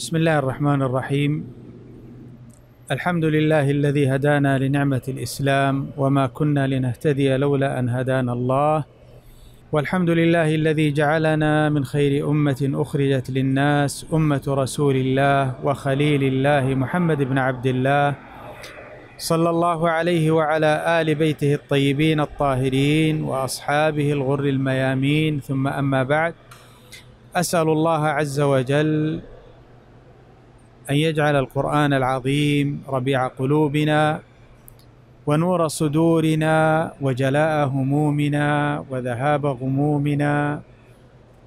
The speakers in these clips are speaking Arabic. بسم الله الرحمن الرحيم. الحمد لله الذي هدانا لنعمة الإسلام وما كنا لنهتدي لولا أن هدانا الله، والحمد لله الذي جعلنا من خير أمة أخرجت للناس، أمة رسول الله وخليل الله محمد بن عبد الله صلى الله عليه وعلى آل بيته الطيبين الطاهرين وأصحابه الغر الميامين، ثم أما بعد، أسأل الله عز وجل أن يجعل القرآن العظيم ربيع قلوبنا ونور صدورنا وجلاء همومنا وذهاب غمومنا،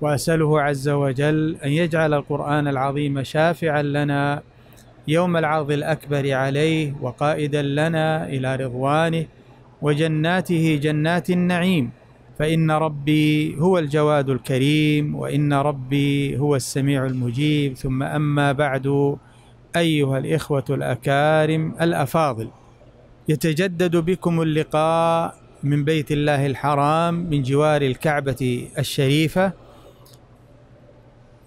وأسأله عز وجل أن يجعل القرآن العظيم شافعا لنا يوم العرض الأكبر عليه وقائدا لنا إلى رضوانه وجناته، جنات النعيم، فإن ربي هو الجواد الكريم وإن ربي هو السميع المجيب. ثم أما بعد، أيها الإخوة الأكارم الأفاضل، يتجدد بكم اللقاء من بيت الله الحرام، من جوار الكعبة الشريفة،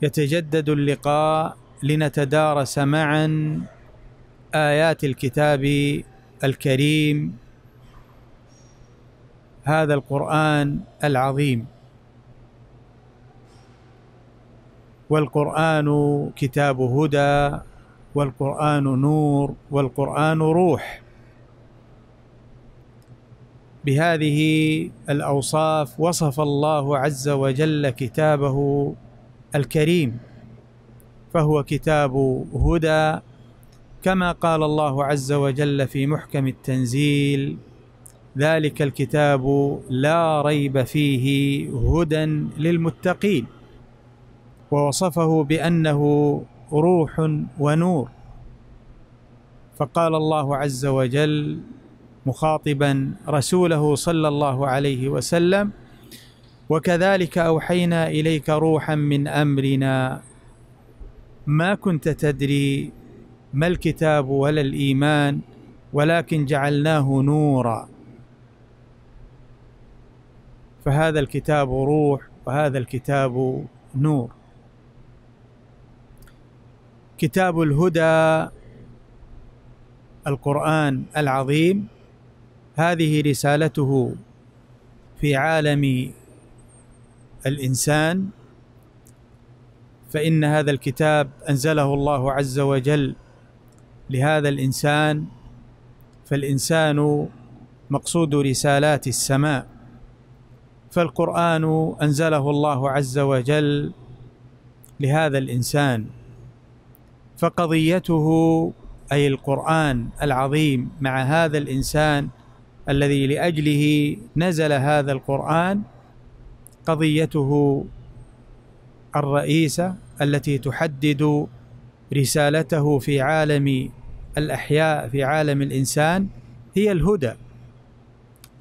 يتجدد اللقاء لنتدارس معا آيات الكتاب الكريم، هذا القرآن العظيم. والقرآن كتاب هدى، والقرآن نور، والقرآن روح، بهذه الأوصاف وصف الله عز وجل كتابه الكريم، فهو كتاب هدى، كما قال الله عز وجل في محكم التنزيل: ذلك الكتاب لا ريب فيه هدى للمتقين، ووصفه بأنه روح ونور. فقال الله عز وجل مخاطبا رسوله صلى الله عليه وسلم: وكذلك أوحينا إليك روحا من أمرنا ما كنت تدري ما الكتاب ولا الإيمان ولكن جعلناه نورا. فهذا الكتاب روح وهذا الكتاب نور. كتاب الهدى القرآن العظيم، هذه رسالته في عالم الإنسان، فإن هذا الكتاب أنزله الله عز وجل لهذا الإنسان، فالإنسان مقصود رسالات السماء، فالقرآن أنزله الله عز وجل لهذا الإنسان، فقضيته أي القرآن العظيم مع هذا الإنسان الذي لأجله نزل هذا القرآن، قضيته الرئيسة التي تحدد رسالته في عالم الأحياء، في عالم الإنسان، هي الهدى.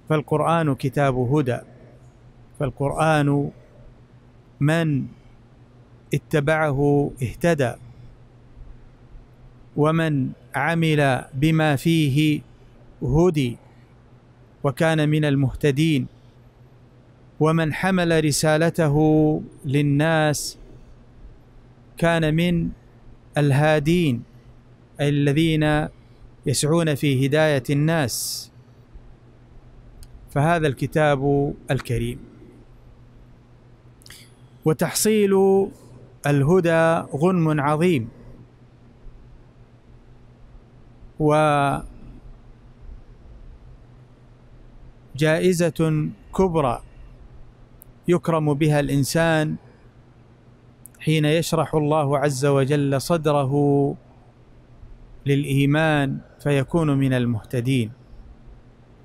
فالقرآن كتاب هدى، فالقرآن من اتبعه اهتدى، ومن عمل بما فيه هدي وكان من المهتدين، ومن حمل رسالته للناس كان من الهادين، أي الذين يسعون في هداية الناس. فهذا الكتاب الكريم. وتحصيل الهدى غنم عظيم، وجائزة كبرى يكرم بها الإنسان حين يشرح الله عز وجل صدره للإيمان فيكون من المهتدين.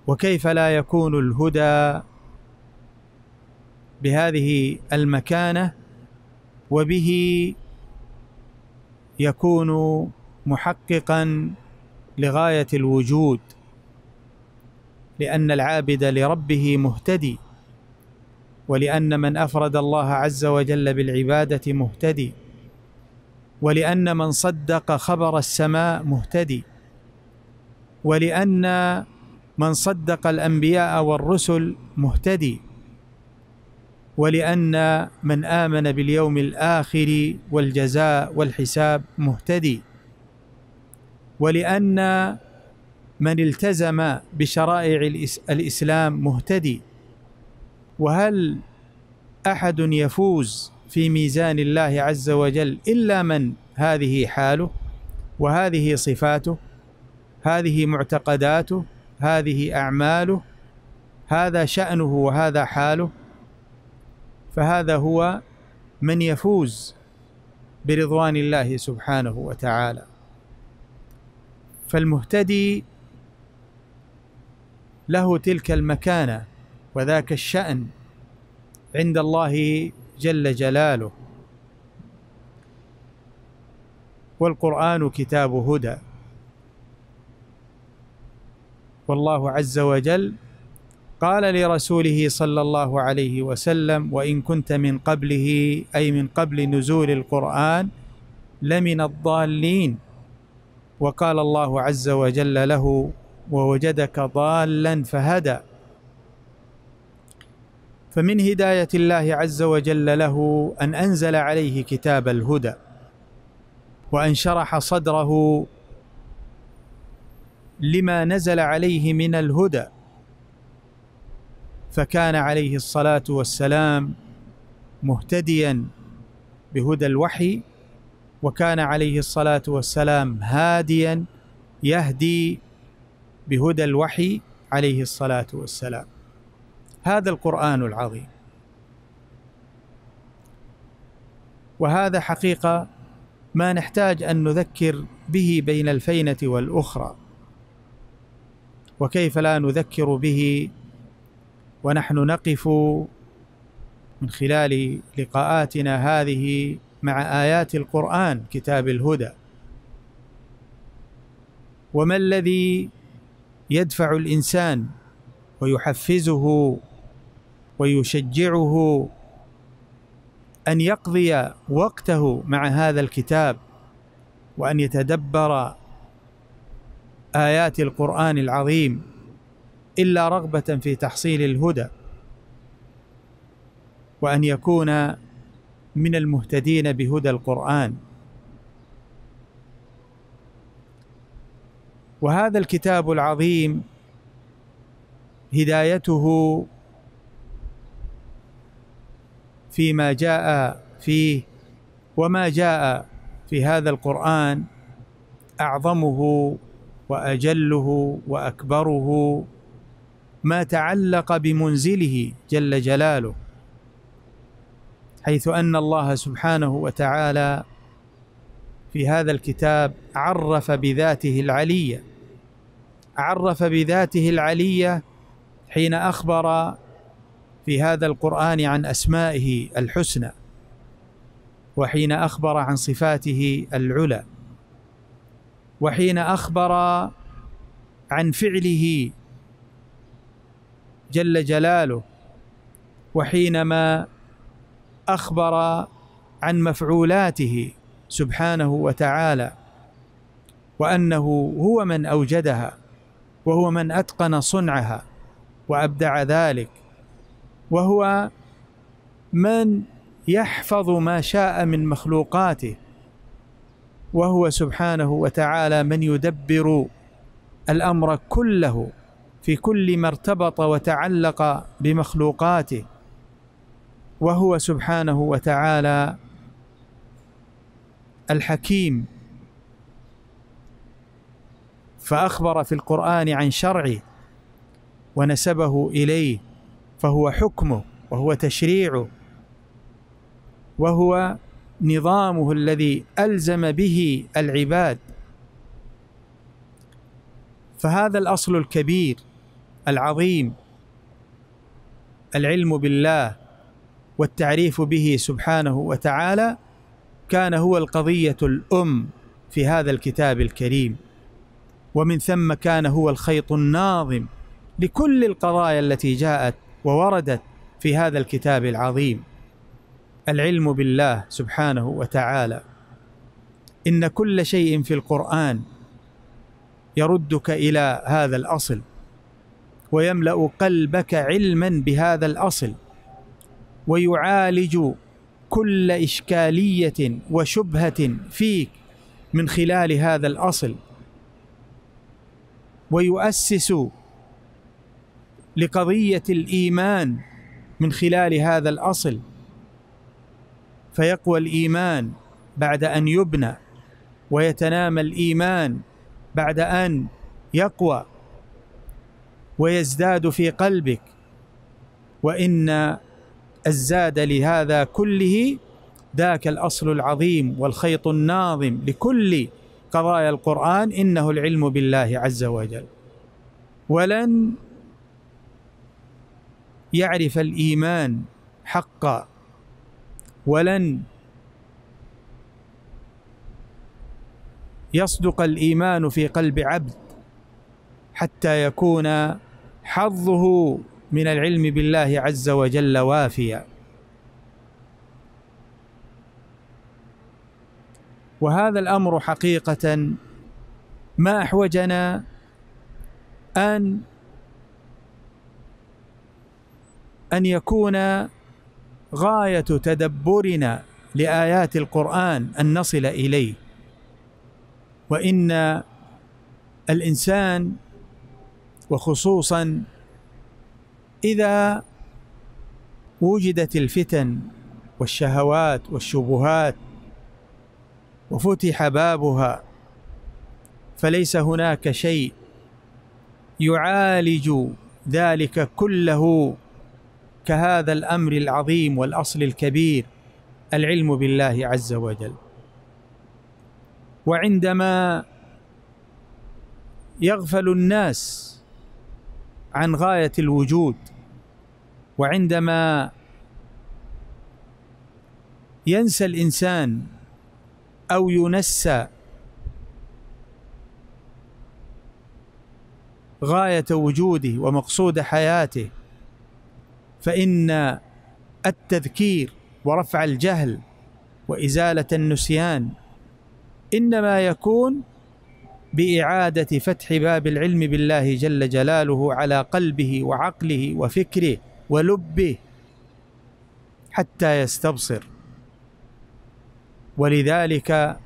وكيف لا يكون الهدى بهذه المكانة، وبه يكون محققا لغاية الوجود، لأن العابد لربه مهتدي، ولأن من أفرد الله عز وجل بالعبادة مهتدي، ولأن من صدق خبر السماء مهتدي، ولأن من صدق الأنبياء والرسل مهتدي، ولأن من آمن باليوم الآخر والجزاء والحساب مهتدي، ولأن من التزم بشرائع الإسلام مهتدي. وهل أحد يفوز في ميزان الله عز وجل إلا من هذه حاله وهذه صفاته، هذه معتقداته، هذه أعماله، هذا شأنه وهذا حاله. فهذا هو من يفوز برضوان الله سبحانه وتعالى. فالمهتدي له تلك المكانة وذاك الشأن عند الله جل جلاله. والقرآن كتاب هدى، والله عز وجل قال لرسوله صلى الله عليه وسلم: وإن كنت من قبله، أي من قبل نزول القرآن، لمن الضالين. وقال الله عز وجل له: ووجدك ضالا فهدى. فمن هداية الله عز وجل له أن أنزل عليه كتاب الهدى، وأن شرح صدره لما نزل عليه من الهدى. فكان عليه الصلاة والسلام مهتديا بهدى الوحي، وكان عليه الصلاة والسلام هاديا يهدي بهدى الوحي عليه الصلاة والسلام. هذا القرآن العظيم، وهذا حقيقة ما نحتاج أن نذكر به بين الفينة والأخرى، وكيف لا نذكر به ونحن نقف من خلال لقاءاتنا هذه مع آيات القرآن كتاب الهدى. وما الذي يدفع الإنسان ويحفزه ويشجعه أن يقضي وقته مع هذا الكتاب، وأن يتدبر آيات القرآن العظيم، إلا رغبة في تحصيل الهدى، وأن يكون من المهتدين بهدى القرآن. وهذا الكتاب العظيم هدايته فيما جاء فيه، وما جاء في هذا القرآن أعظمه وأجله وأكبره ما تعلق بمنزله جل جلاله، حيث أن الله سبحانه وتعالى في هذا الكتاب عرف بذاته العلية، عرف بذاته العلية حين أخبر في هذا القرآن عن أسمائه الحسنى، وحين أخبر عن صفاته العلى، وحين أخبر عن فعله جل جلاله، وحينما أخبر عن مفعولاته سبحانه وتعالى، وأنه هو من أوجدها، وهو من أتقن صنعها وأبدع ذلك، وهو من يحفظ ما شاء من مخلوقاته، وهو سبحانه وتعالى من يدبر الأمر كله في كل ما ارتبط وتعلق بمخلوقاته، وهو سبحانه وتعالى الحكيم. فأخبر في القرآن عن شرعه ونسبه إليه، فهو حكمه وهو تشريعه وهو نظامه الذي ألزم به العباد. فهذا الأصل الكبير العظيم، العلم بالله والتعريف به سبحانه وتعالى، كان هو القضية الأم في هذا الكتاب الكريم، ومن ثم كان هو الخيط الناظم لكل القضايا التي جاءت ووردت في هذا الكتاب العظيم، العلم بالله سبحانه وتعالى. إن كل شيء في القرآن يردك إلى هذا الأصل، ويملأ قلبك علما بهذا الأصل، ويعالج كل إشكالية وشبهة فيك من خلال هذا الأصل، ويؤسس لقضية الإيمان من خلال هذا الأصل، فيقوى الإيمان بعد أن يبنى، ويتنامى الإيمان بعد أن يقوى ويزداد في قلبك. وإن الزاد لهذا كله ذاك الأصل العظيم والخيط الناظم لكل قضايا القرآن، إنه العلم بالله عز وجل. ولن يعرف الإيمان حقا، ولن يصدق الإيمان في قلب عبد حتى يكون حظه من العلم بالله عز وجل وافيا. وهذا الأمر حقيقة ما أحوجنا أن يكون غاية تدبرنا لآيات القرآن أن نصل إليه. وإن الإنسان وخصوصا إذا وجدت الفتن والشهوات والشبهات وفتح بابها، فليس هناك شيء يعالج ذلك كله كهذا الأمر العظيم والأصل الكبير، العلم بالله عز وجل. وعندما يغفل الناس عن غاية الوجود، وعندما ينسى الإنسان أو ينسى غاية وجوده ومقصود حياته، فإن التذكير ورفع الجهل وإزالة النسيان إنما يكون بإعادة فتح باب العلم بالله جل جلاله على قلبه وعقله وفكره ولبه حتى يستبصر. ولذلك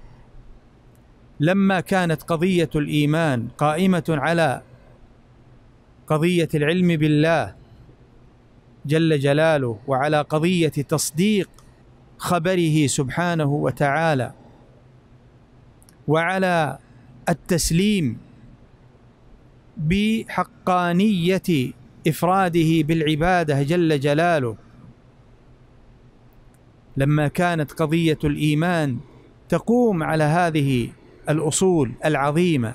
لما كانت قضية الإيمان قائمة على قضية العلم بالله جل جلاله وعلى قضية تصديق خبره سبحانه وتعالى وعلى التسليم بحقانية إفراده بالعبادة جل جلاله، لما كانت قضية الإيمان تقوم على هذه الأصول العظيمة،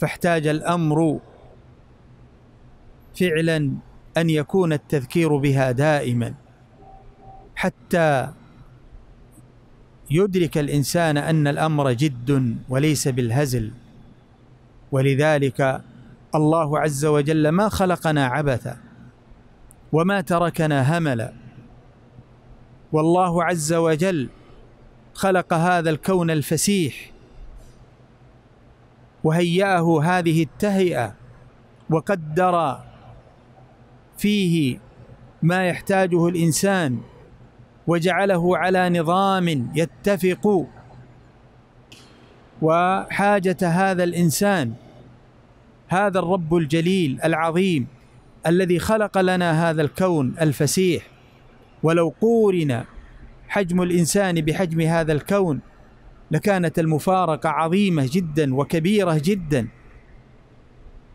فاحتاج الأمر فعلا أن يكون التذكير بها دائما حتى يدرك الإنسان أن الأمر جد وليس بالهزل. ولذلك الله عز وجل ما خلقنا عبثا وما تركنا هملا، والله عز وجل خلق هذا الكون الفسيح وهيأه هذه التهيئة وقدر فيه ما يحتاجه الإنسان وجعله على نظام يتفق وحاجة هذا الإنسان. هذا الرب الجليل العظيم الذي خلق لنا هذا الكون الفسيح، ولو قورن حجم الإنسان بحجم هذا الكون لكانت المفارقة عظيمة جدا وكبيرة جدا،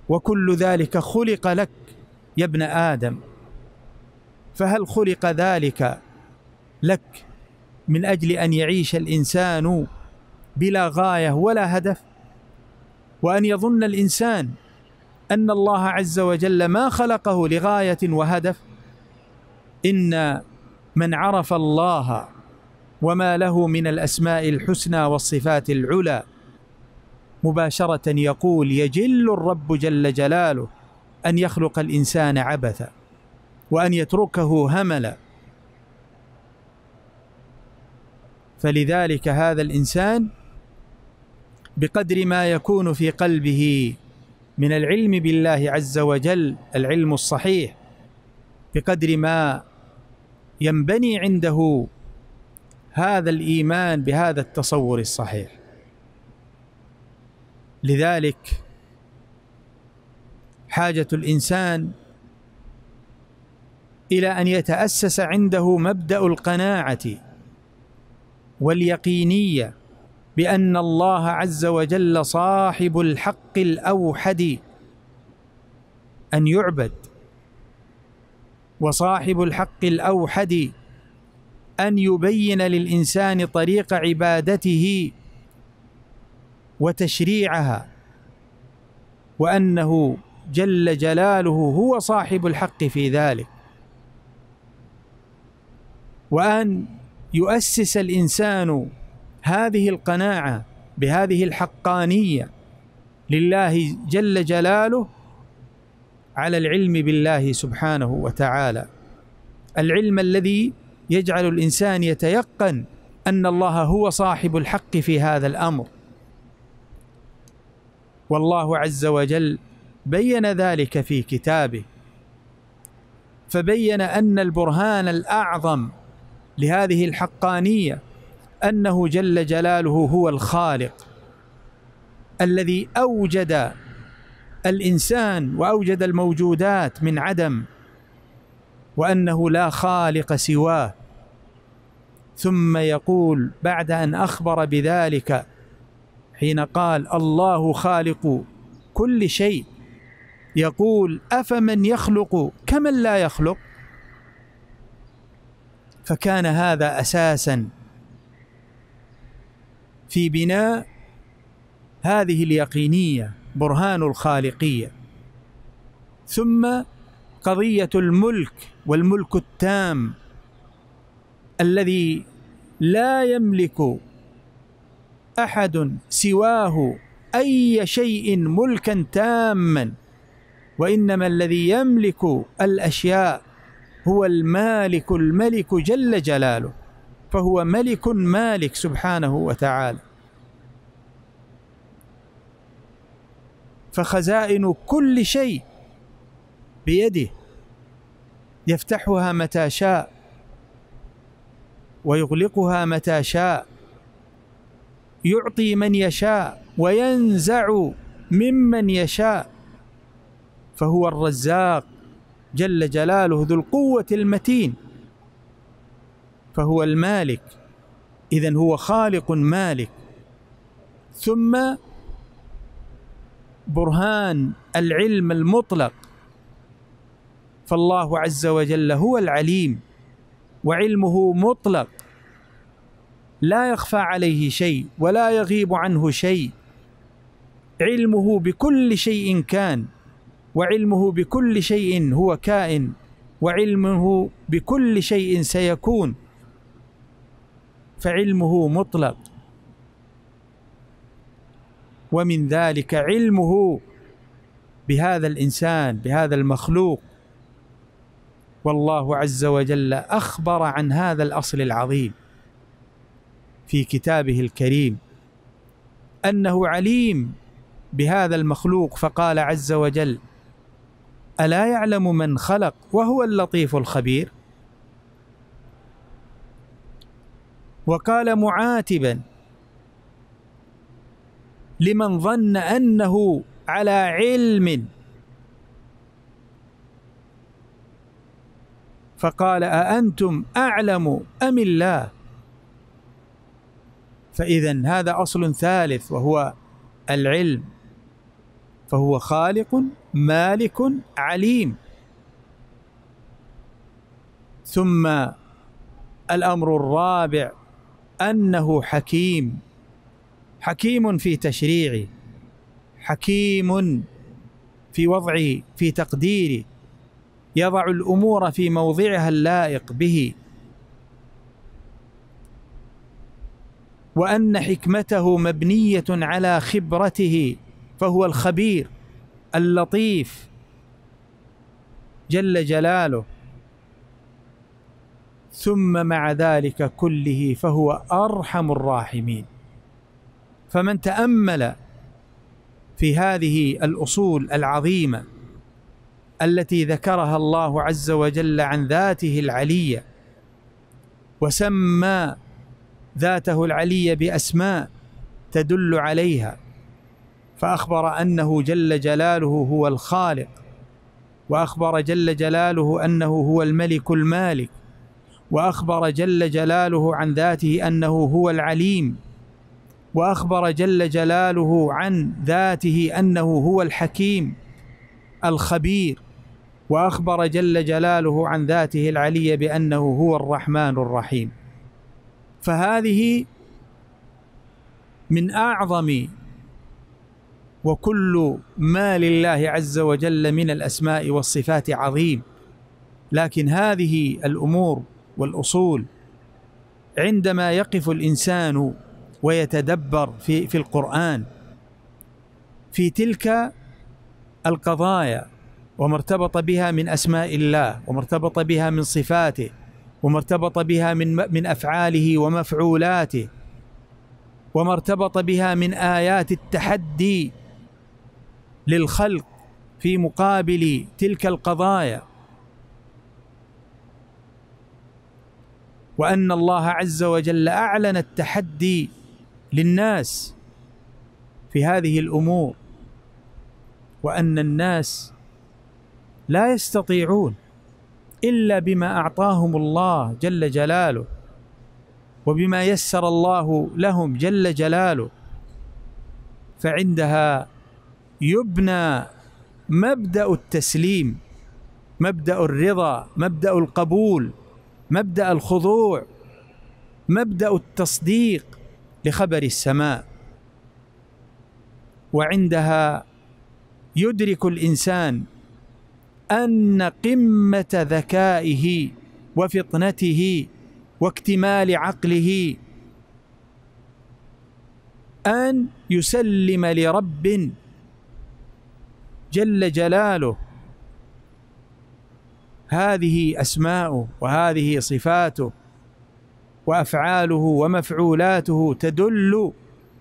وكل ذلك خلق لك يا ابن آدم. فهل خلق ذلك لك من أجل أن يعيش الإنسان بلا غاية ولا هدف، وأن يظن الإنسان أن الله عز وجل ما خلقه لغاية وهدف؟ إن من عرف الله وما له من الأسماء الحسنى والصفات العلى مباشرة يقول يجل الرب جل جلاله أن يخلق الإنسان عبثا وأن يتركه هملا. فلذلك هذا الإنسان بقدر ما يكون في قلبه من العلم بالله عز وجل، العلم الصحيح، بقدر ما ينبني عنده هذا الإيمان بهذا التصور الصحيح. لذلك حاجة الإنسان إلى أن يتأسس عنده مبدأ القناعة واليقينية بأن الله عز وجل صاحب الحق الأوحد أن يعبد، وصاحب الحق الأوحد أن يبين للإنسان طريق عبادته وتشريعها، وأنه جل جلاله هو صاحب الحق في ذلك، وأن يؤسس الإنسان هذه القناعة بهذه الحقانية لله جل جلاله على العلم بالله سبحانه وتعالى، العلم الذي يجعل الإنسان يتيقن أن الله هو صاحب الحق في هذا الأمر. والله عز وجل بيّن ذلك في كتابه، فبيّن أن البرهان الأعظم لهذه الحقانية أنه جل جلاله هو الخالق الذي أوجد الإنسان وأوجد الموجودات من عدم، وأنه لا خالق سواه. ثم يقول بعد أن أخبر بذلك حين قال الله خالق كل شيء، يقول أفمن يخلق كمن لا يخلق. فكان هذا أساساً في بناء هذه اليقينية، برهان الخالقية. ثم قضية الملك والملك التام الذي لا يملك أحد سواه أي شيء ملكا تاما، وإنما الذي يملك الأشياء هو المالك، الملك جل جلاله، فهو ملك مالك سبحانه وتعالى. فخزائن كل شيء بيده، يفتحها متى شاء ويغلقها متى شاء، يعطي من يشاء وينزع ممن يشاء، فهو الرزاق جل جلاله ذو القوة المتين، فهو المالك، إذن هو خالق مالك. ثم برهان العلم المطلق، فالله عز وجل هو العليم وعلمه مطلق لا يخفى عليه شيء ولا يغيب عنه شيء، علمه بكل شيء كان، وعلمه بكل شيء هو كائن، وعلمه بكل شيء سيكون، فعلمه مطلق. ومن ذلك علمه بهذا الإنسان، بهذا المخلوق. والله عز وجل أخبر عن هذا الأصل العظيم في كتابه الكريم، أنه عليم بهذا المخلوق، فقال عز وجل ألا يعلم من خلق وهو اللطيف الخبير. وقال معاتبا لمن ظن أنه على علم، فقال أأنتم أعلم أم الله. فإذن هذا أصل ثالث وهو العلم، فهو خالق مالك عليم. ثم الأمر الرابع أنه حكيم، حكيم في تشريعه، حكيم في وضعه، في تقديره، يضع الأمور في موضعها اللائق به، وأن حكمته مبنية على خبرته، فهو الخبير اللطيف جل جلاله. ثم مع ذلك كله فهو أرحم الراحمين. فمن تأمل في هذه الأصول العظيمة التي ذكرها الله عز وجل عن ذاته العلية، وسمى ذاته العلية بأسماء تدل عليها، فأخبر أنه جل جلاله هو الخالق، وأخبر جل جلاله أنه هو الملك المالك، وأخبر جل جلاله عن ذاته أنه هو العليم، وأخبر جل جلاله عن ذاته أنه هو الحكيم الخبير، وأخبر جل جلاله عن ذاته العلي بأنه هو الرحمن الرحيم. فهذه من أعظم وكل ما لله عز وجل من الأسماء والصفات عظيم، لكن هذه الأمور والأصول عندما يقف الإنسان ويتدبر في القرآن في تلك القضايا وما ارتبط بها من أسماء الله، وما ارتبط بها من صفاته، وما ارتبط بها من أفعاله ومفعولاته، وما ارتبط بها من آيات التحدي للخلق في مقابل تلك القضايا، وأن الله عز وجل أعلن التحدي للناس في هذه الأمور، وأن الناس لا يستطيعون إلا بما أعطاهم الله جل جلاله وبما يسر الله لهم جل جلاله، فعندها يبنى مبدأ التسليم، مبدأ الرضا، مبدأ القبول، مبدأ الخضوع، مبدأ التصديق لخبر السماء، وعندها يدرك الإنسان أن قمة ذكائه وفطنته واكتمال عقله أن يسلم لرب جل جلاله، هذه أسماؤه وهذه صفاته وأفعاله ومفعولاته تدل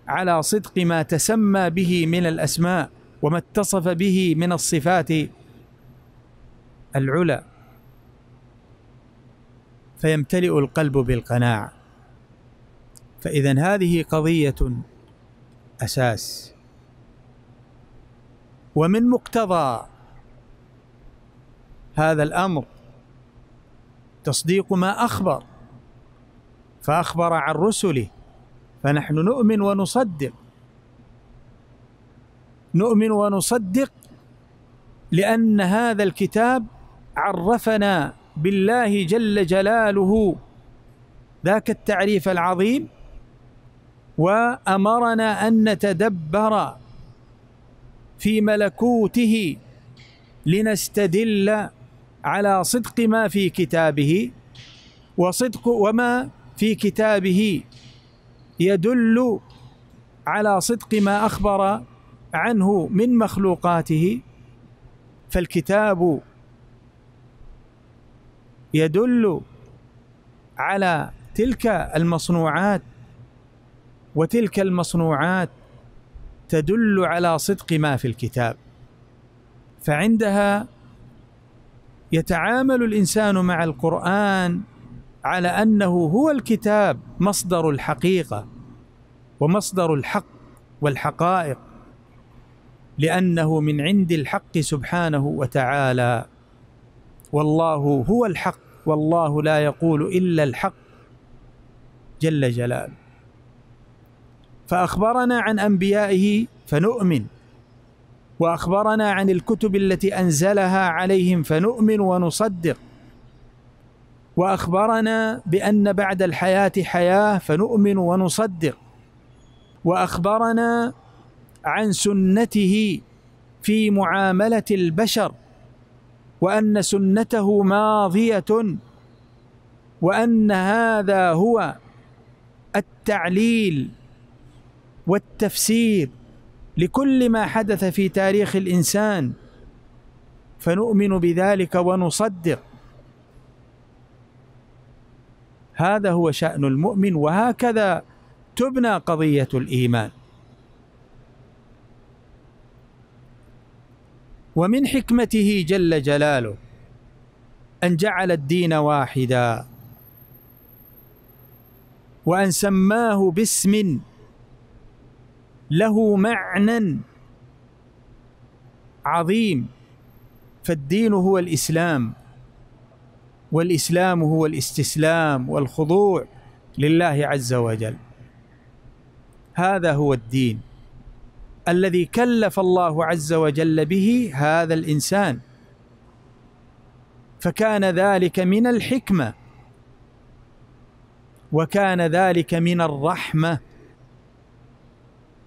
على صدق ما تسمى به من الأسماء وما اتصف به من الصفات العلى، فيمتلئ القلب بالقناعة. فإذن هذه قضية أساس، ومن مقتضى هذا الأمر تصديق ما أخبر، فأخبر عن رسله فنحن نؤمن ونصدق، نؤمن ونصدق لأن هذا الكتاب عرفنا بالله جل جلاله ذاك التعريف العظيم، وأمرنا أن نتدبر في ملكوته لنستدل على صدق ما في كتابه، وصدق وما في كتابه يدل على صدق ما أخبر عنه من مخلوقاته، فالكتاب يدل على تلك المصنوعات، وتلك المصنوعات تدل على صدق ما في الكتاب، فعندها يتعامل الإنسان مع القرآن على أنه هو الكتاب مصدر الحقيقة ومصدر الحق والحقائق، لأنه من عند الحق سبحانه وتعالى، والله هو الحق والله لا يقول إلا الحق جل جلاله، فأخبرنا عن أنبيائه فنؤمن، وأخبرنا عن الكتب التي أنزلها عليهم فنؤمن ونصدق، وأخبرنا بأن بعد الحياة حياة فنؤمن ونصدق، وأخبرنا عن سنته في معاملة البشر، وأن سنته ماضية، وأن هذا هو التعليل والتفسير لكل ما حدث في تاريخ الإنسان، فنؤمن بذلك ونصدق. هذا هو شأن المؤمن، وهكذا تبنى قضية الإيمان. ومن حكمته جل جلاله أن جعل الدين واحدا، وأن سماه باسم له معنى عظيم، فالدين هو الإسلام، والإسلام هو الاستسلام والخضوع لله عز وجل. هذا هو الدين الذي كلف الله عز وجل به هذا الإنسان، فكان ذلك من الحكمة، وكان ذلك من الرحمة،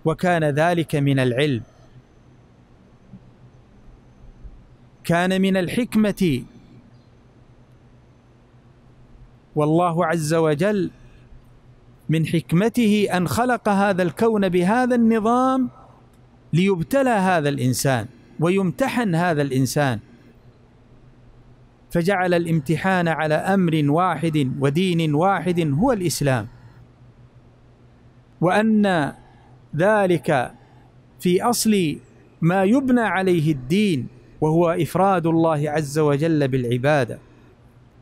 وكان ذلك من العلم. كان من الحكمة، والله عز وجل من حكمته أن خلق هذا الكون بهذا النظام ليبتلى هذا الإنسان ويمتحن هذا الإنسان، فجعل الامتحان على أمر واحد ودين واحد هو الإسلام، وأن ذلك في أصل ما يبنى عليه الدين، وهو إفراد الله عز وجل بالعبادة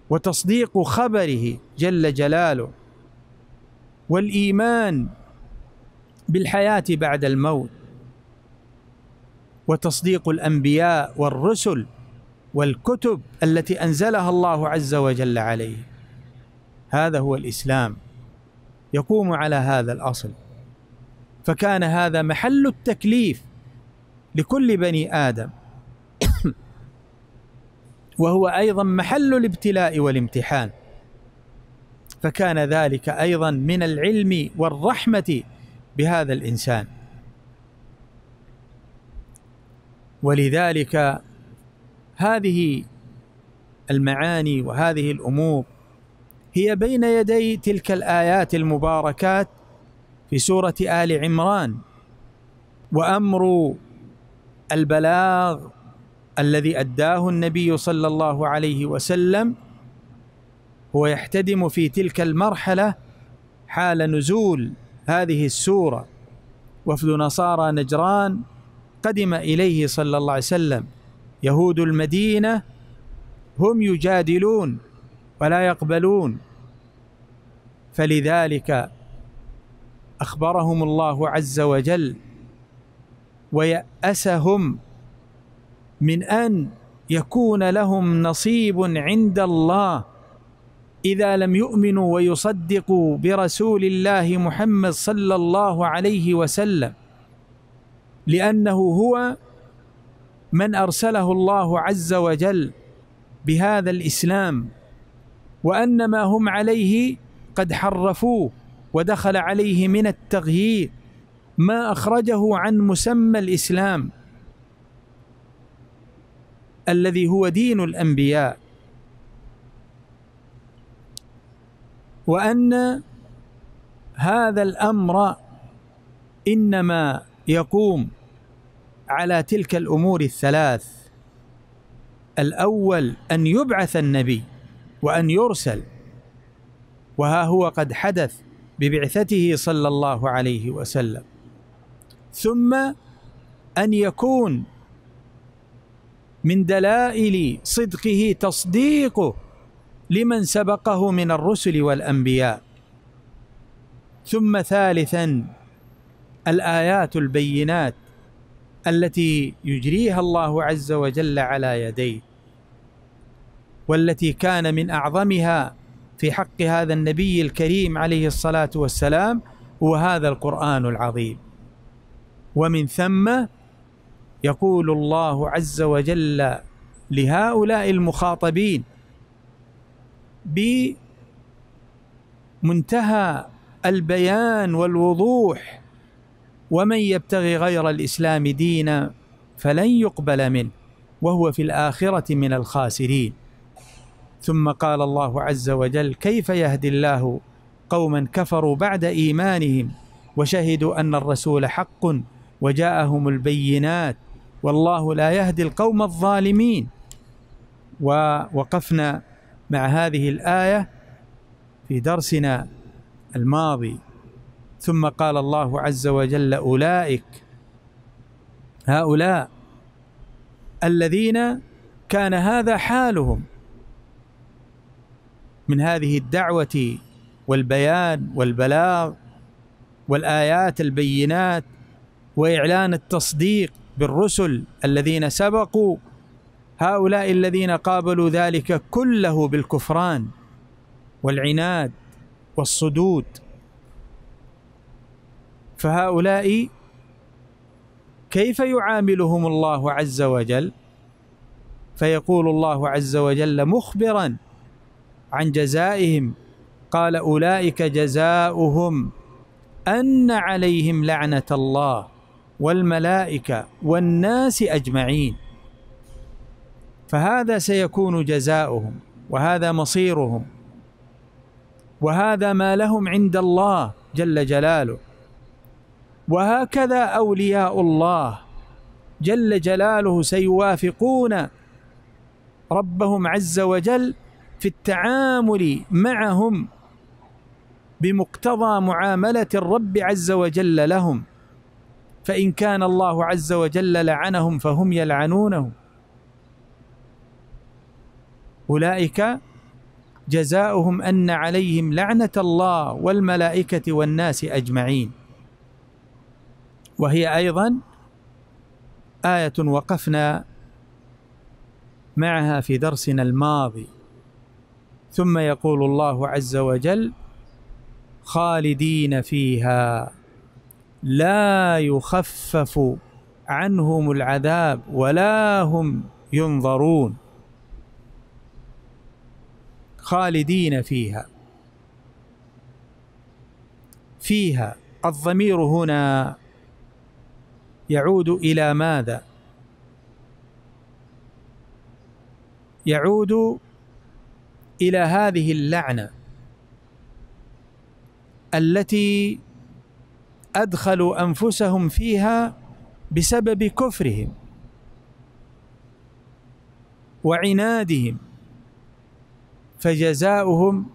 وتصديق خبره جل جلاله، والإيمان بالحياة بعد الموت، وتصديق الأنبياء والرسل والكتب التي أنزلها الله عز وجل عليه. هذا هو الإسلام، يقوم على هذا الأصل، فكان هذا محل التكليف لكل بني آدم، وهو أيضا محل الابتلاء والامتحان، فكان ذلك أيضا من العلم والرحمة بهذا الإنسان. ولذلك هذه المعاني وهذه الأمور هي بين يدي تلك الآيات المباركات في سورة آل عمران، وأمر البلاغ الذي أداه النبي صلى الله عليه وسلم هو يحتدم في تلك المرحلة حال نزول هذه السورة. وفد نصارى نجران قدم إليه صلى الله عليه وسلم، يهود المدينة هم يجادلون ولا يقبلون، فلذلك أخبرهم الله عز وجل ويأسهم من أن يكون لهم نصيب عند الله إذا لم يؤمنوا ويصدقوا برسول الله محمد صلى الله عليه وسلم، لأنه هو من أرسله الله عز وجل بهذا الإسلام، وأن ما هم عليه قد حرفوه ودخل عليه من التغيير ما أخرجه عن مسمى الإسلام الذي هو دين الأنبياء، وأن هذا الأمر إنما يقوم على تلك الأمور الثلاث: الأول أن يبعث النبي وأن يرسل، وها هو قد حدث ببعثته صلى الله عليه وسلم، ثم أن يكون من دلائل صدقه تصديقه لمن سبقه من الرسل والأنبياء، ثم ثالثا الآيات البينات التي يجريها الله عز وجل على يديه، والتي كان من أعظمها في حق هذا النبي الكريم عليه الصلاة والسلام هو هذا القرآن العظيم. ومن ثم يقول الله عز وجل لهؤلاء المخاطبين بمنتهى البيان والوضوح: ومن يبتغي غير الإسلام دينا فلن يقبل منه وهو في الآخرة من الخاسرين. ثم قال الله عز وجل: كيف يهدي الله قوما كفروا بعد إيمانهم وشهدوا أن الرسول حق وجاءهم البينات والله لا يهدي القوم الظالمين. ووقفنا مع هذه الآية في درسنا الماضي. ثم قال الله عز وجل: أولئك، هؤلاء الذين كان هذا حالهم من هذه الدعوة والبيان والبلاغ والآيات البينات وإعلان التصديق بالرسل الذين سبقوا، هؤلاء الذين قابلوا ذلك كله بالكفران والعناد والصدود. فهؤلاء كيف يعاملهم الله عز وجل؟ فيقول الله عز وجل مخبرا عن جزائهم، قال أولئك جزاؤهم أن عليهم لعنة الله والملائكة والناس أجمعين. فهذا سيكون جزاؤهم، وهذا مصيرهم، وهذا ما لهم عند الله جل جلاله. وهكذا أولياء الله جل جلاله سيوافقون ربهم عز وجل في التعامل معهم بمقتضى معاملة الرب عز وجل لهم. فإن كان الله عز وجل لعنهم فهم يلعنونه. أولئك جزاؤهم أن عليهم لعنة الله والملائكة والناس أجمعين. وهي أيضا آية وقفنا معها في درسنا الماضي. ثم يقول الله عز وجل خالدين فيها لا يخفف عنهم العذاب ولا هم ينظرون. خالدين فيها، فيها الضمير هنا يعود إلى ماذا؟ يعود إلى هذه اللعنة التي أدخلوا أنفسهم فيها بسبب كفرهم وعنادهم، فجزاؤهم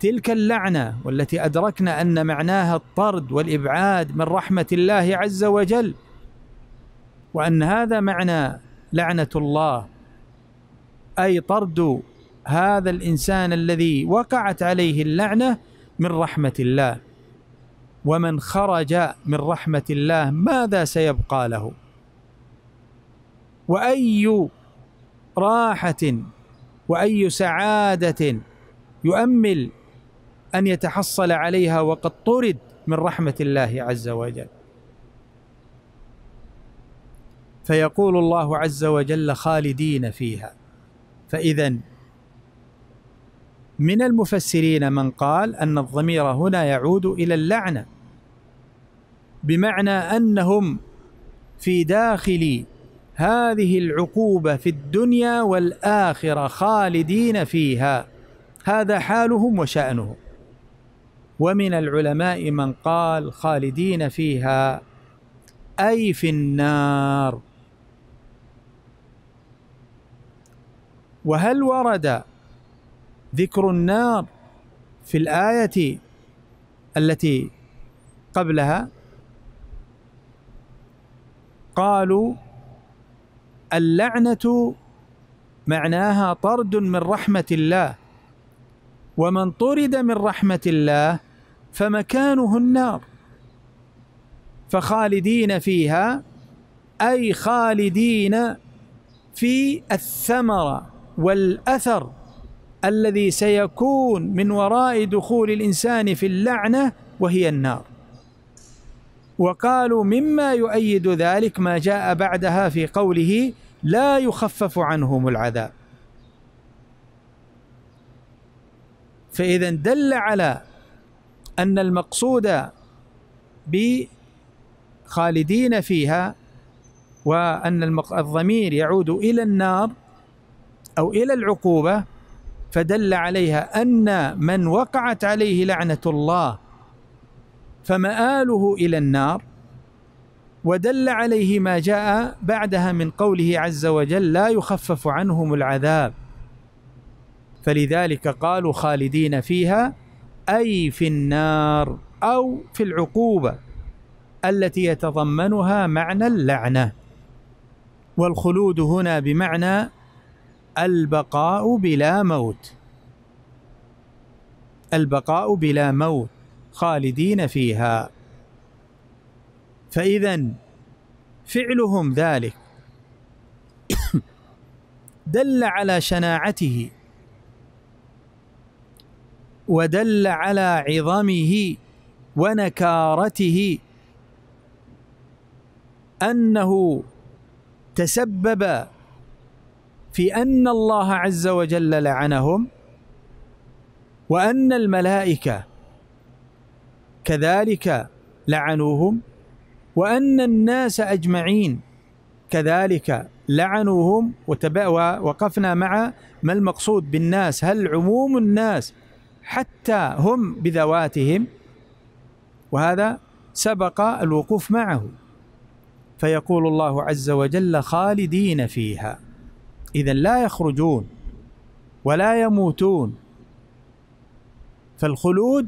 تلك اللعنة والتي أدركنا أن معناها الطرد والإبعاد من رحمة الله عز وجل، وأن هذا معنى لعنة الله، أي طرد هذا الإنسان الذي وقعت عليه اللعنة من رحمة الله. ومن خرج من رحمة الله ماذا سيبقى له؟ وأي راحة وأي سعادة يؤمل أن يتحصل عليها وقد طرد من رحمة الله عز وجل. فيقول الله عز وجل خالدين فيها. فإذا من المفسرين من قال أن الضمير هنا يعود إلى اللعنة، بمعنى أنهم في داخل هذه العقوبة في الدنيا والآخرة خالدين فيها، هذا حالهم وشأنهم. ومن العلماء من قال خالدين فيها أي في النار. وهل ورد ذكر النار في الآية التي قبلها؟ قالوا اللعنة معناها طرد من رحمة الله، ومن طرد من رحمة الله فمكانه النار. فخالدين فيها أي خالدين في الثمرة والأثر الذي سيكون من وراء دخول الإنسان في اللعنة وهي النار. وقالوا مما يؤيد ذلك ما جاء بعدها في قوله لا يخفف عنهم العذاب. فإذا دل على أن المقصود بخالدين فيها وأن الضمير يعود إلى النار أو إلى العقوبة، فدل عليها أن من وقعت عليه لعنة الله فمآله إلى النار. ودل عليه ما جاء بعدها من قوله عز وجل لا يخفف عنهم العذاب. فلذلك قالوا خالدين فيها أي في النار أو في العقوبة التي يتضمنها معنى اللعنة. والخلود هنا بمعنى البقاء بلا موت، البقاء بلا موت خالدين فيها. فإذا فعلهم ذلك دل على شناعته ودل على عظمه ونكارته، أنه تسبب في أن الله عز وجل لعنهم، وأن الملائكة كذلك لعنوهم، وأن الناس أجمعين كذلك لعنوهم. وقفنا مع ما المقصود بالناس، هل عموم الناس حتى هم بذواتهم؟ وهذا سبق الوقوف معه. فيقول الله عز وجل خالدين فيها، إذن لا يخرجون ولا يموتون. فالخلود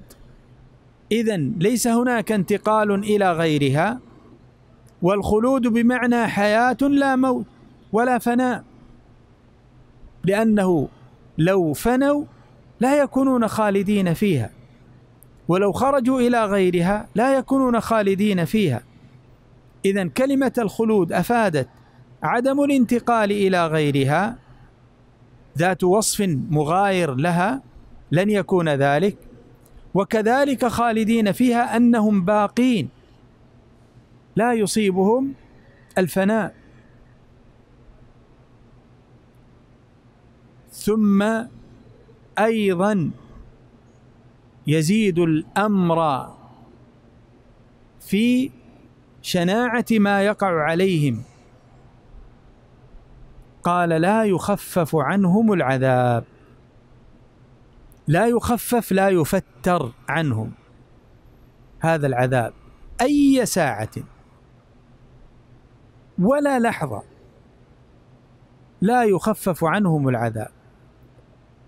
إذن ليس هناك انتقال إلى غيرها، والخلود بمعنى حياة لا موت ولا فناء، لأنه لو فنوا لا يكونون خالدين فيها، ولو خرجوا إلى غيرها لا يكونون خالدين فيها. إذن كلمة الخلود أفادت عدم الانتقال إلى غيرها، ذات وصف مغاير لها لن يكون ذلك. وكذلك خالدين فيها أنهم باقين لا يصيبهم الفناء. ثم أيضا يزيد الأمر في شناعة ما يقع عليهم، قال لا يخفف عنهم العذاب، لا يخفف لا يفتر عنهم هذا العذاب أي ساعة ولا لحظة، لا يخفف عنهم العذاب،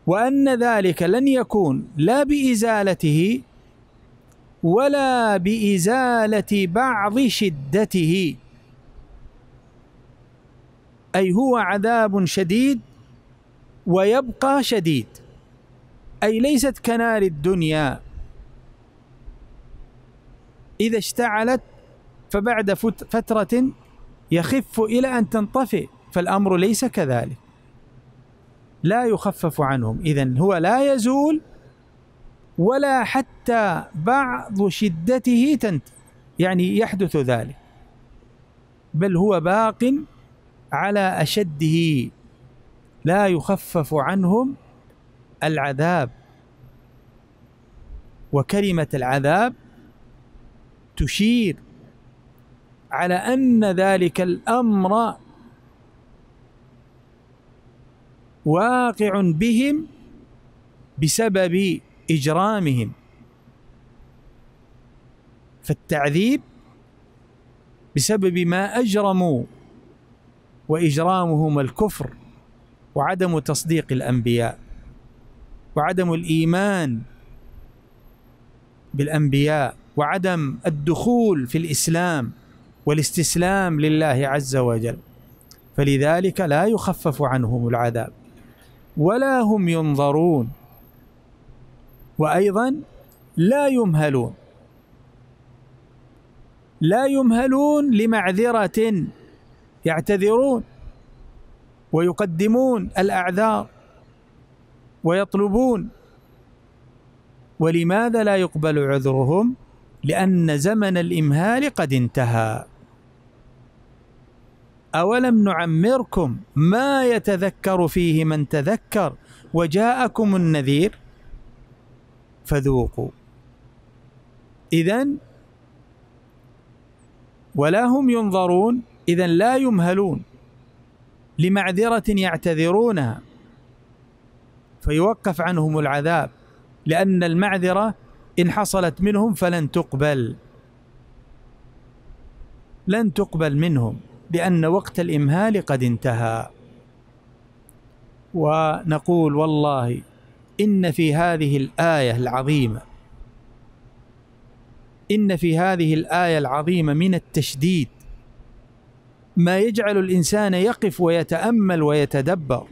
وأن ذلك لن يكون لا بإزالته ولا بإزالة بعض شدته، أي هو عذاب شديد ويبقى شديد، أي ليست كنار الدنيا إذا اشتعلت فبعد فترة يخف إلى أن تنطفئ، فالأمر ليس كذلك، لا يخفف عنهم. إذن هو لا يزول ولا حتى بعض شدته يعني يحدث ذلك، بل هو باق على أشده، لا يخفف عنهم العذاب. وكلمة العذاب تشير على أن ذلك الأمر واقع بهم بسبب إجرامهم، فالتعذيب بسبب ما أجرموا، وإجرامهم الكفر وعدم تصديق الأنبياء وعدم الإيمان بالأنبياء وعدم الدخول في الإسلام والاستسلام لله عز وجل. فلذلك لا يخفف عنهم العذاب ولا هم ينظرون، وأيضا لا يمهلون، لا يمهلون لمعذرة، يعتذرون ويقدمون الأعذار ويطلبون. ولماذا لا يقبل عذرهم؟ لأن زمن الإمهال قد انتهى. أولم نعمركم ما يتذكر فيه من تذكر وجاءكم النذير فذوقوا. إذن ولا هم ينظرون، إذن لا يمهلون لمعذرة يعتذرونها فيوقف عنهم العذاب، لأن المعذرة إن حصلت منهم فلن تقبل، لن تقبل منهم، لأن وقت الإمهال قد انتهى. ونقول والله إن في هذه الآية العظيمة، إن في هذه الآية العظيمة من التشديد ما يجعل الإنسان يقف ويتأمل ويتدبر،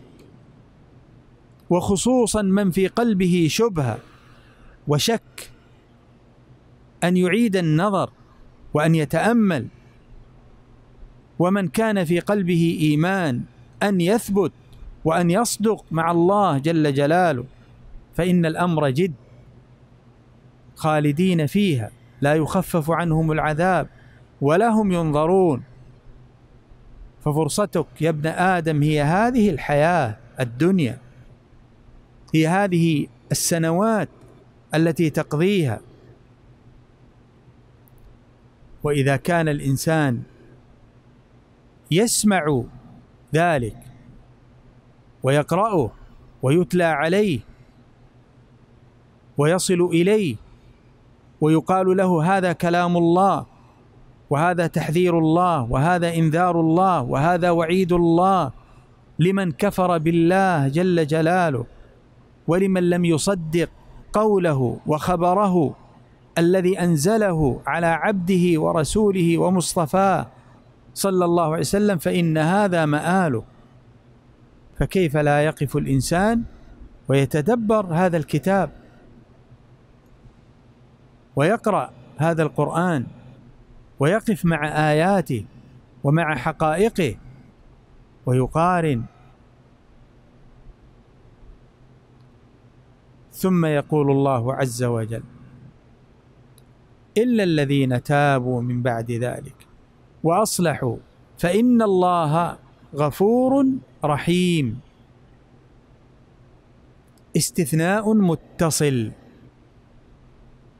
وخصوصا من في قلبه شبهة وشك أن يعيد النظر وأن يتأمل، ومن كان في قلبه إيمان أن يثبت وأن يصدق مع الله جل جلاله، فإن الأمر جد خالدين فيها لا يخفف عنهم العذاب ولا هم ينظرون. ففرصتك يا ابن آدم هي هذه الحياة الدنيا، هي هذه السنوات التي تقضيها. وإذا كان الإنسان يسمع ذلك ويقرأه ويتلى عليه ويصل إليه ويقال له هذا كلام الله وهذا تحذير الله وهذا إنذار الله وهذا وعيد الله لمن كفر بالله جل جلاله ولمن لم يصدق قوله وخبره الذي أنزله على عبده ورسوله ومصطفاه صلى الله عليه وسلم، فإن هذا مآله. فكيف لا يقف الإنسان ويتدبر هذا الكتاب ويقرأ هذا القرآن ويقف مع آياته ومع حقائقه ويقارن، ثم يقول الله عز وجل: إلا الذين تابوا من بعد ذلك وأصلحوا فإن الله غفور رحيم. استثناء متصل،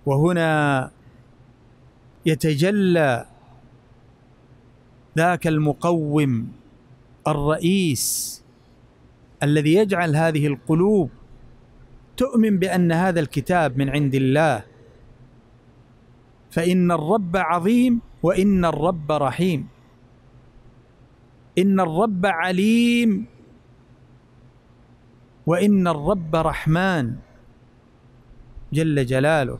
وهنا يتجلى ذاك المقوم الرئيس الذي يجعل هذه القلوب تؤمن بأن هذا الكتاب من عند الله، فإن الرب عظيم وإن الرب رحيم، إن الرب عليم وإن الرب رحمن جل جلاله.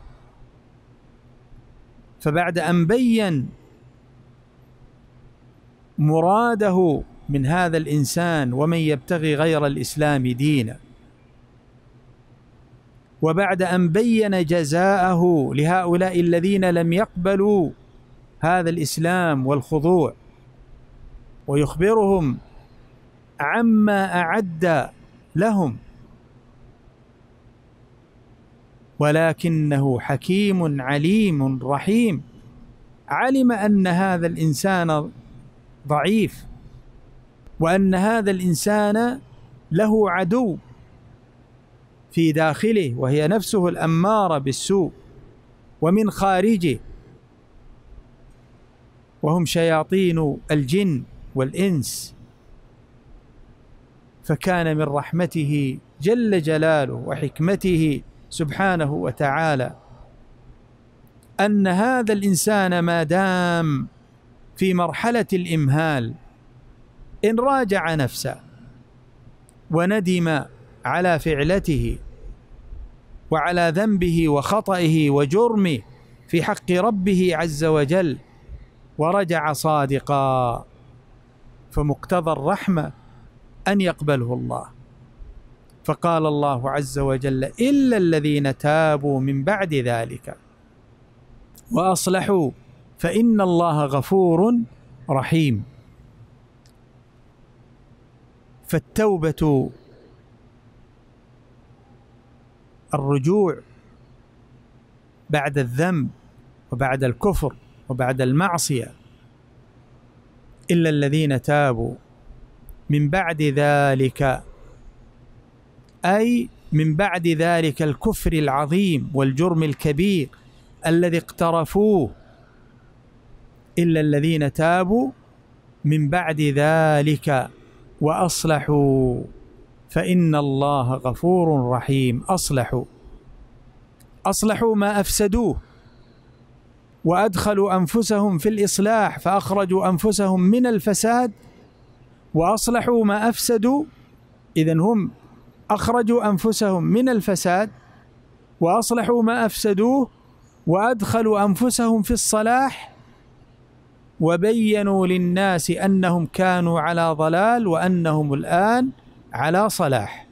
فبعد أن بين مراده من هذا الإنسان ومن يبتغي غير الإسلام دينا، وبعد أن بين جزاءه لهؤلاء الذين لم يقبلوا هذا الإسلام والخضوع، ويخبرهم عما أعد لهم، ولكنه حكيم عليم رحيم. علم أن هذا الإنسان ضعيف وأن هذا الإنسان له عدو في داخله وهي نفسه الأمارة بالسوء، ومن خارجه وهم شياطين الجن والإنس. فكان من رحمته جل جلاله وحكمته سبحانه وتعالى أن هذا الإنسان ما دام في مرحلة الإمهال، إن راجع نفسه وندم على فعلته وعلى ذنبه وخطئه وجرمه في حق ربه عز وجل، ورجع صادقا، فمقتضى الرحمة أن يقبله الله. فقال الله عز وجل: إلا الذين تابوا من بعد ذلك وأصلحوا فإن الله غفور رحيم. فالتوبة الرجوع بعد الذنب وبعد الكفر وبعد المعصية. إلا الذين تابوا من بعد ذلك، أي من بعد ذلك الكفر العظيم والجرم الكبير الذي اقترفوه. إلا الذين تابوا من بعد ذلك وأصلحوا فإن الله غفور رحيم. أصلحوا ما أفسدوه وأدخلوا أنفسهم في الإصلاح فأخرجوا أنفسهم من الفساد، وأصلحوا ما أفسدوا، إذن هم أخرجوا أنفسهم من الفساد وأصلحوا ما أفسدوه وأدخلوا أنفسهم في الصلاح وبينوا للناس أنهم كانوا على ضلال وأنهم الآن على صلاح.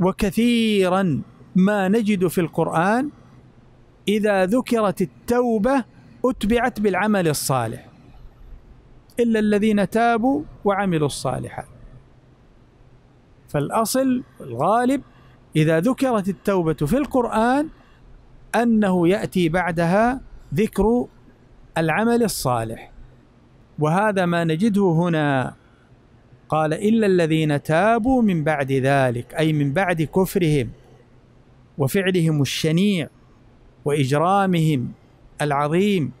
وكثيرا ما نجد في القرآن إذا ذكرت التوبة أتبعت بالعمل الصالح، إلا الذين تابوا وعملوا الصالحات. فالأصل الغالب إذا ذكرت التوبة في القرآن أنه يأتي بعدها ذكر العمل الصالح، وهذا ما نجده هنا. قال إلا الذين تابوا من بعد ذلك، أي من بعد كفرهم وفعلهم الشنيع وإجرامهم العظيم،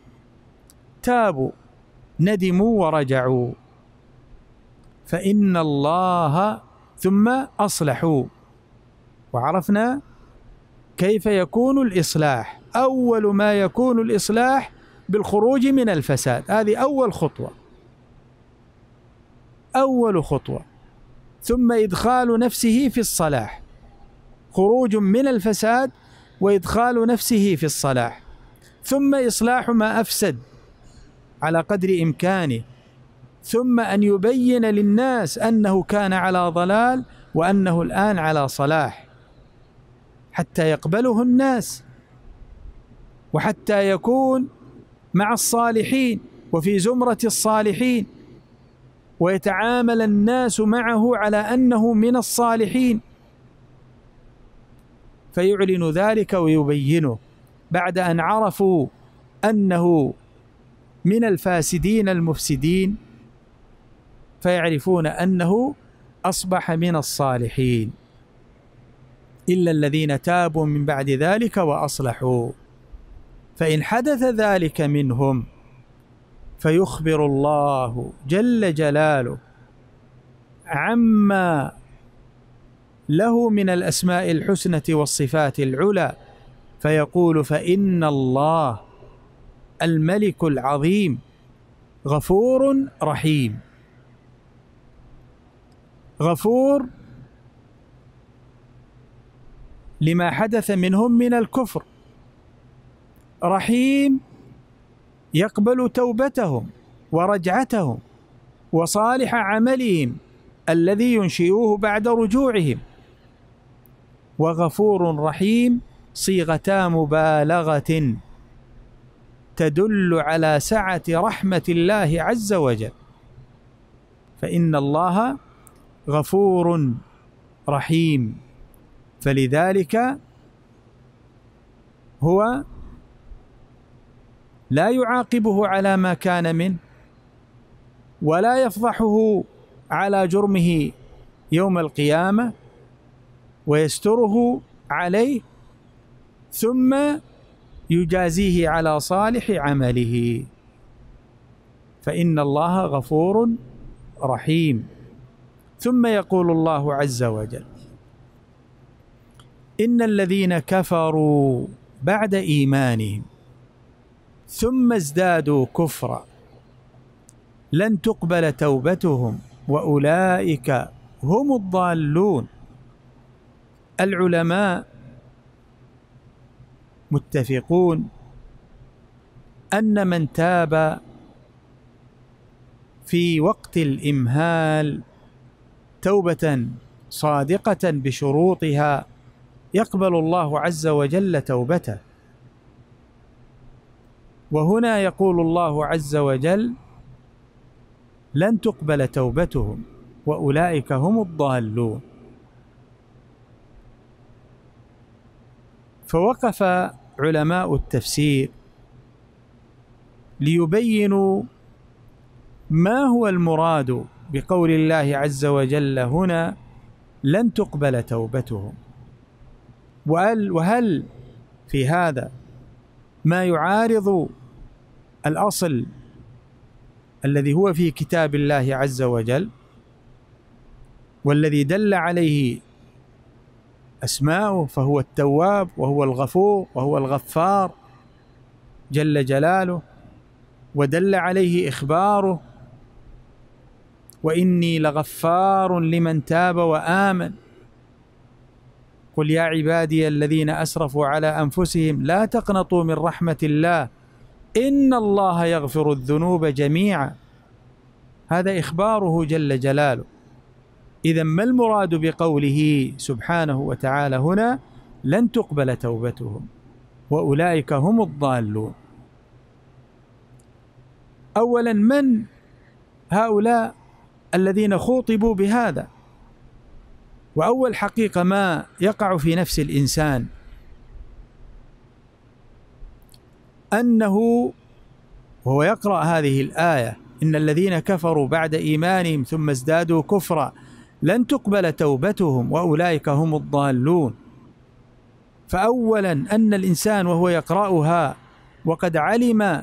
تابوا ندموا ورجعوا، فإن الله ثم أصلحوا. وعرفنا كيف يكون الإصلاح، أول ما يكون الإصلاح بالخروج من الفساد، هذه أول خطوة، أول خطوة، ثم إدخال نفسه في الصلاح، خروج من الفساد وإدخال نفسه في الصلاح، ثم إصلاح ما أفسد على قدر إمكانه، ثم أن يبين للناس أنه كان على ضلال وأنه الآن على صلاح، حتى يقبله الناس وحتى يكون مع الصالحين وفي زمرة الصالحين، ويتعامل الناس معه على أنه من الصالحين، فيعلن ذلك ويبينه بعد أن عرفوا أنه من الفاسدين المفسدين، فيعرفون أنه أصبح من الصالحين. إلا الذين تابوا من بعد ذلك وأصلحوا، فإن حدث ذلك منهم فيخبر الله جل جلاله عما له من الأسماء الحسنى والصفات العلى، فيقول فإن الله الملك العظيم غفور رحيم. غفور لما حدث منهم من الكفر، رحيم يقبل توبتهم ورجعتهم وصالح عملهم الذي ينشئوه بعد رجوعهم. وغفور رحيم صيغتا مبالغة تدل على سعة رحمة الله عز وجل، فإن الله غفور رحيم، فلذلك هو لا يعاقبه على ما كان منه ولا يفضحه على جرمه يوم القيامة ويستره عليه، ثم يجازيه على صالح عمله، فإن الله غفور رحيم. ثم يقول الله عز وجل إن الذين كفروا بعد إيمانهم ثم ازدادوا كفرا لن تقبل توبتهم وأولئك هم الضالون. العلماء متفقون أن من تاب في وقت الإمهال توبة صادقة بشروطها يقبل الله عز وجل توبته. وهنا يقول الله عز وجل لن تقبل توبتهم وأولئك هم الضالون، فوقف علماء التفسير ليبينوا ما هو المراد بقول الله عز وجل هنا لن تقبل توبتهم، وهل في هذا ما يعارض الأصل الذي هو في كتاب الله عز وجل والذي دل عليه أسماؤه، فهو التواب وهو الغفور وهو الغفار جل جلاله، ودل عليه إخباره وإني لغفار لمن تاب وآمن قل يا عبادي الذين أسرفوا على أنفسهم لا تقنطوا من رحمة الله إن الله يغفر الذنوب جميعا، هذا إخباره جل جلاله. إذا ما المراد بقوله سبحانه وتعالى هنا لن تقبل توبتهم وأولئك هم الضالون؟ أولا من هؤلاء الذين خوطبوا بهذا؟ وأول حقيقة ما يقع في نفس الإنسان أنه وهو يقرأ هذه الآية إن الذين كفروا بعد إيمانهم ثم ازدادوا كفرا لن تقبل توبتهم وأولئك هم الضالون. فأولا أن الإنسان وهو يقرأها وقد علم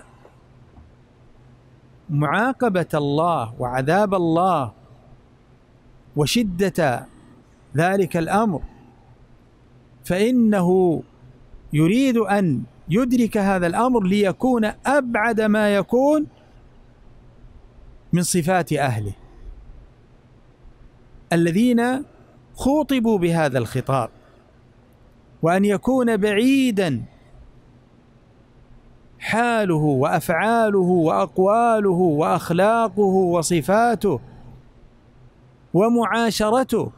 معاقبة الله وعذاب الله وشدة ذلك الأمر، فإنه يريد أن يدرك هذا الأمر ليكون أبعد ما يكون من صفات أهله الذين خوطبوا بهذا الخطاب، وأن يكون بعيدا حاله وأفعاله وأقواله وأخلاقه وصفاته ومعاشرته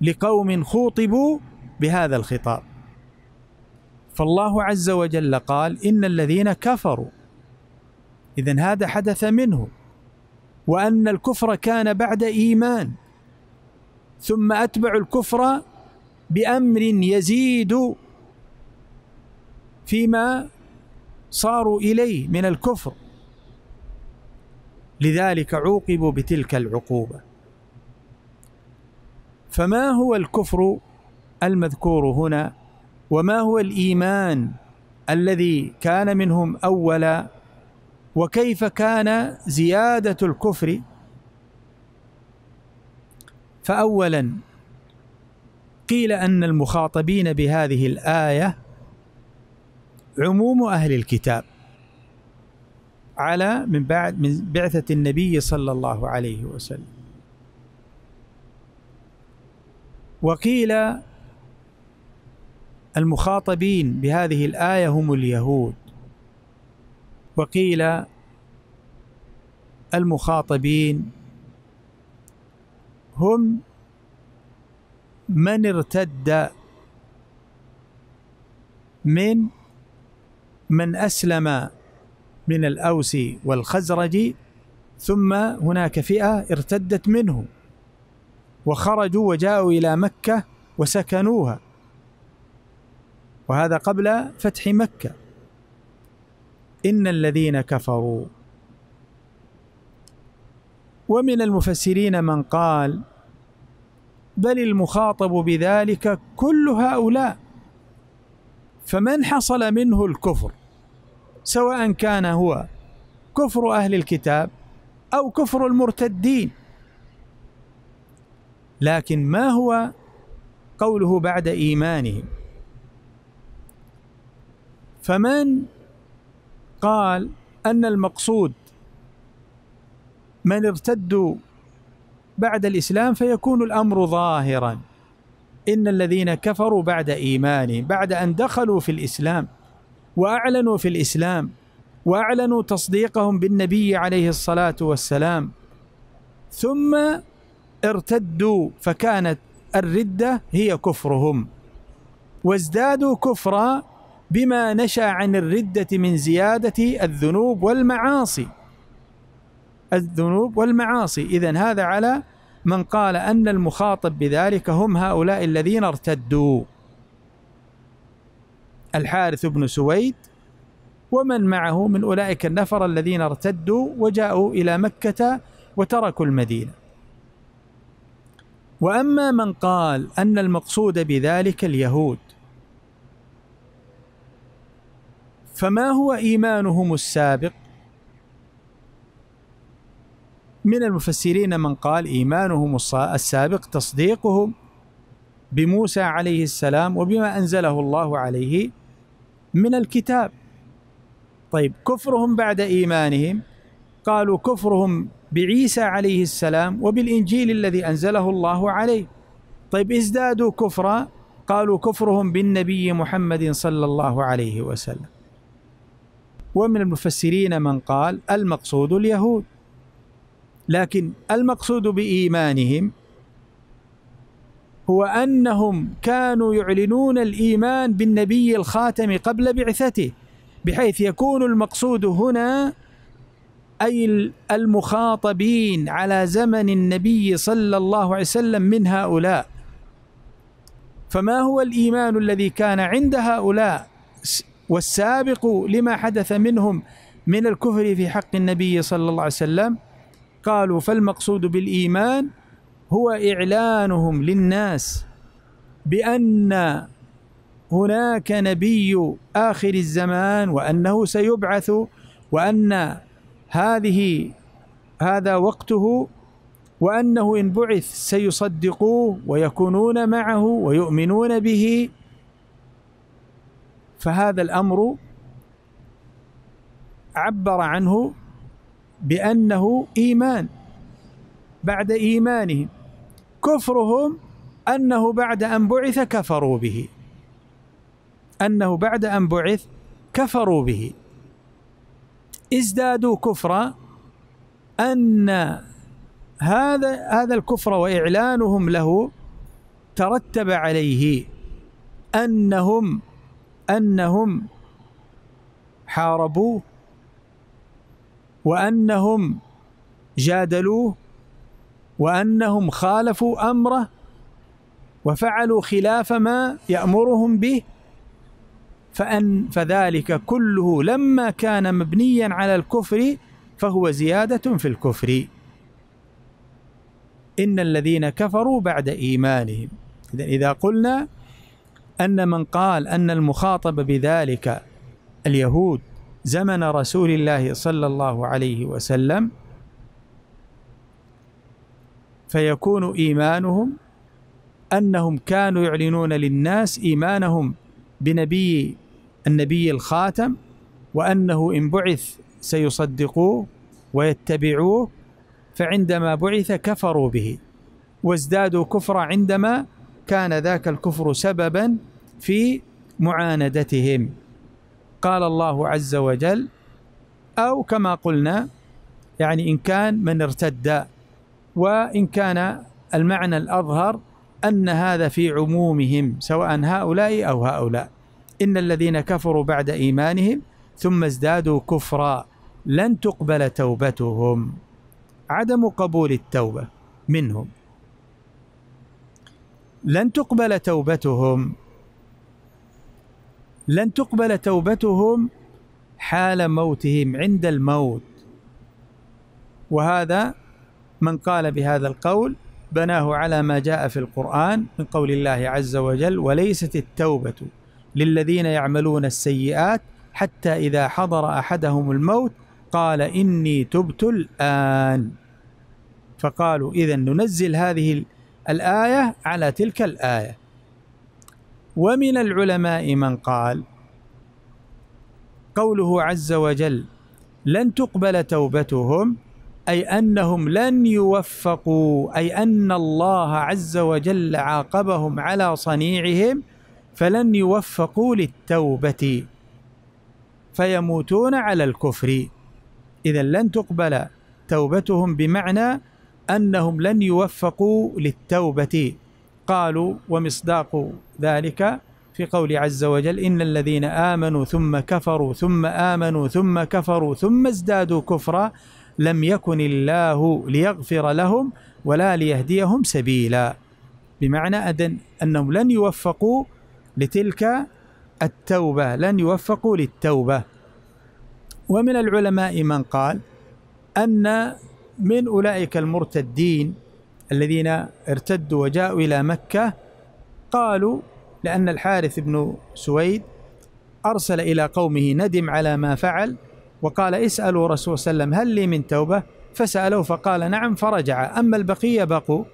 لقوم خوطبوا بهذا الخطاب. فالله عز وجل قال إن الذين كفروا، إذن هذا حدث منه، وأن الكفر كان بعد إيمان، ثم أتبع الكفر بأمر يزيد فيما صاروا إليه من الكفر، لذلك عوقبوا بتلك العقوبة. فما هو الكفر المذكور هنا؟ وما هو الإيمان الذي كان منهم أولا؟ وكيف كان زيادة الكفر؟ فأولا قيل أن المخاطبين بهذه الآية عموم أهل الكتاب على من بعثة النبي صلى الله عليه وسلم، وقيل المخاطبين بهذه الآية هم اليهود، وقيل المخاطبين هم من ارتد من أسلم من الأوس والخزرج، ثم هناك فئة ارتدت منهم وخرجوا وجاءوا إلى مكة وسكنوها، وهذا قبل فتح مكة. إن الذين كفروا، ومن المفسرين من قال بل المخاطب بذلك كل هؤلاء، فمن حصل منه الكفر سواء كان هو كفر أهل الكتاب أو كفر المرتدين. لكن ما هو قوله بعد إيمانهم؟ فمن قال أن المقصود من ارتدوا بعد الإسلام فيكون الأمر ظاهرا، إن الذين كفروا بعد إيمانهم، بعد أن دخلوا في الإسلام وأعلنوا في الإسلام وأعلنوا تصديقهم بالنبي عليه الصلاة والسلام، ثم ارتدوا فكانت الردة هي كفرهم، وازدادوا كفرا بما نشأ عن الردة من زيادة الذنوب والمعاصي إذن هذا على من قال أن المخاطب بذلك هم هؤلاء الذين ارتدوا، الحارث بن سويد ومن معه من أولئك النفر الذين ارتدوا وجاءوا إلى مكة وتركوا المدينة. وأما من قال أن المقصود بذلك اليهود، فما هو إيمانهم السابق؟ من المفسرين من قال إيمانهم السابق تصديقهم بموسى عليه السلام وبما أنزله الله عليه من الكتاب. طيب كفرهم بعد إيمانهم، قالوا كفرهم بعيسى عليه السلام وبالإنجيل الذي أنزله الله عليه. طيب ازدادوا كفرا، قالوا كفرهم بالنبي محمد صلى الله عليه وسلم. ومن المفسرين من قال المقصود اليهود، لكن المقصود بإيمانهم هو أنهم كانوا يعلنون الإيمان بالنبي الخاتم قبل بعثته، بحيث يكون المقصود هنا أي المخاطبين على زمن النبي صلى الله عليه وسلم من هؤلاء. فما هو الإيمان الذي كان عند هؤلاء والسابق لما حدث منهم من الكفر في حق النبي صلى الله عليه وسلم؟ قالوا فالمقصود بالإيمان هو إعلانهم للناس بأن هناك نبي آخر الزمان، وأنه سيبعث، وأن هذا وقته، وأنه إن بعث سيصدقوه ويكونون معه ويؤمنون به. فهذا الأمر عبر عنه بأنه إيمان بعد إيمانهم. كفرهم أنه بعد أن بعث كفروا به، ازدادوا كفرا، أن هذا الكفر وإعلانهم له ترتب عليه أنهم حاربوه، وأنهم جادلوه، وأنهم خالفوا أمره وفعلوا خلاف ما يأمرهم به. فذلك كله لما كان مبنيا على الكفر فهو زيادة في الكفر. إن الذين كفروا بعد إيمانهم. إذا قلنا أن من قال أن المخاطب بذلك اليهود زمن رسول الله صلى الله عليه وسلم، فيكون إيمانهم أنهم كانوا يعلنون للناس إيمانهم بنبي النبي الخاتم، وأنه إن بعث سيصدقوه ويتبعوه. فعندما بعث كفروا به وازدادوا كفرا عندما كان ذاك الكفر سببا في معاندتهم. قال الله عز وجل، أو كما قلنا يعني إن كان من ارتد، وإن كان المعنى الأظهر أن هذا في عمومهم سواء هؤلاء أو هؤلاء. إن الذين كفروا بعد إيمانهم ثم ازدادوا كفرا لن تقبل توبتهم. عدم قبول التوبة منهم، لن تقبل توبتهم، حال موتهم عند الموت. وهذا من قال بهذا القول بناه على ما جاء في القرآن من قول الله عز وجل، وليست التوبة للذين يعملون السيئات حتى إذا حضر أحدهم الموت قال إني تبت الآن. فقالوا إذا ننزل هذه الآية على تلك الآية. ومن العلماء من قال قوله عز وجل لن تقبل توبتهم، أي أنهم لن يوفقوا، أي أن الله عز وجل عاقبهم على صنيعهم فلن يوفقوا للتوبة فيموتون على الكفر. إذا لن تقبل توبتهم بمعنى أنهم لن يوفقوا للتوبة. قالوا ومصداق ذلك في قول عز وجل إن الذين آمنوا ثم كفروا ثم آمنوا ثم كفروا ثم ازدادوا كفرا لم يكن الله ليغفر لهم ولا ليهديهم سبيلا، بمعنى أنهم لن يوفقوا لتلك التوبة، لن يوفقوا للتوبة. ومن العلماء من قال أن من أولئك المرتدين الذين ارتدوا وجاءوا إلى مكة، قالوا لأن الحارث بن سويد أرسل إلى قومه ندم على ما فعل وقال اسألوا رسول الله صلى الله عليه وسلم هل لي من توبة، فسألوه فقال نعم فرجع، أما البقية بقوا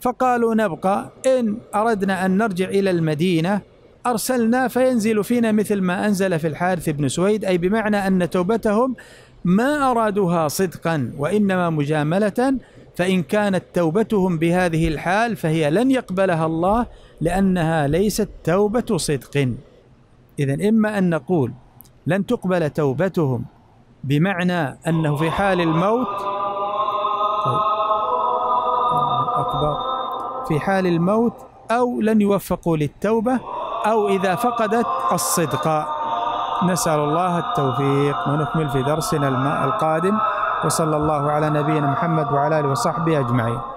فقالوا نبقى، إن أردنا أن نرجع إلى المدينة أرسلنا فينزل فينا مثل ما أنزل في الحارث بن سويد، أي بمعنى أن توبتهم ما أرادوها صدقا وإنما مجاملة، فإن كانت توبتهم بهذه الحال فهي لن يقبلها الله لأنها ليست توبة صدق. إذن إما أن نقول لن تقبل توبتهم، بمعنى أنه في حال الموت، في حال الموت أو لن يوفقوا للتوبة، أو إذا فقدت الصدق. نسأل الله التوفيق، ونكمل في درسنا القادم، وصلى الله على نبينا محمد وعلى آله وصحبه أجمعين.